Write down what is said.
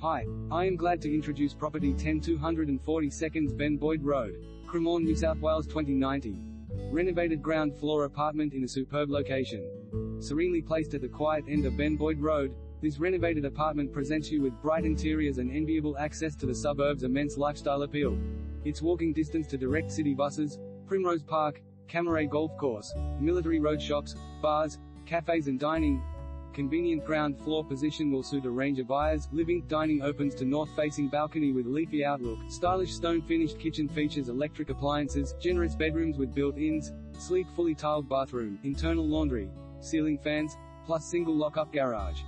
Hi, I am glad to introduce property 10242 Ben Boyd Road, Cremorne, New South Wales 2090. Renovated ground floor apartment in a superb location. Serenely placed at the quiet end of Ben Boyd Road, this renovated apartment presents you with bright interiors and enviable access to the suburbs' immense lifestyle appeal. It's walking distance to direct city buses, Primrose Park, Camaray Golf Course, Military Road shops, bars, cafes and dining. Convenient ground floor position will suit a range of buyers. Living, dining opens to north-facing balcony with leafy outlook. Stylish stone-finished kitchen features electric appliances, generous bedrooms with built-ins, sleek fully tiled bathroom, internal laundry, ceiling fans, plus single lock-up garage.